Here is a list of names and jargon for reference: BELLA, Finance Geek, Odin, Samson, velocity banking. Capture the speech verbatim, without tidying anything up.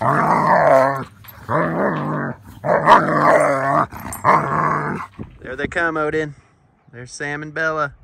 There they come, Odin. There's Sam and Bella.